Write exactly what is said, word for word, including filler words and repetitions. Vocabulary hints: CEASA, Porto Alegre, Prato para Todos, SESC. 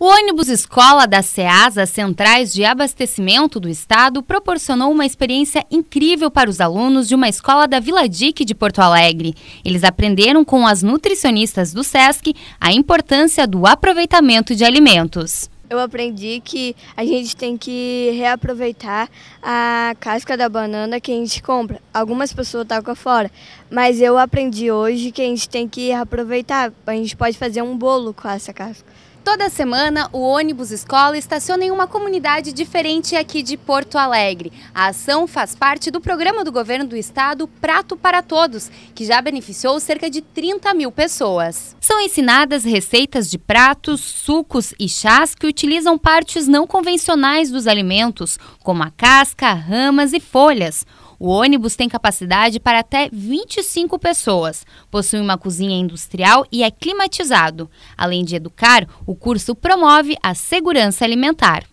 O ônibus escola da CEASA, Centrais de Abastecimento do Estado, proporcionou uma experiência incrível para os alunos de uma escola da Vila Dique de Porto Alegre. Eles aprenderam com as nutricionistas do SESC a importância do aproveitamento de alimentos. Eu aprendi que a gente tem que reaproveitar a casca da banana que a gente compra. Algumas pessoas tacam fora, mas eu aprendi hoje que a gente tem que aproveitar. A gente pode fazer um bolo com essa casca. Toda semana, o ônibus escola estaciona em uma comunidade diferente aqui de Porto Alegre. A ação faz parte do programa do governo do estado Prato para Todos, que já beneficiou cerca de trinta mil pessoas. São ensinadas receitas de pratos, sucos e chás que utilizam partes não convencionais dos alimentos, como a casca, ramas e folhas. O ônibus tem capacidade para até vinte e cinco pessoas, possui uma cozinha industrial e é climatizado. Além de educar, o curso promove a segurança alimentar.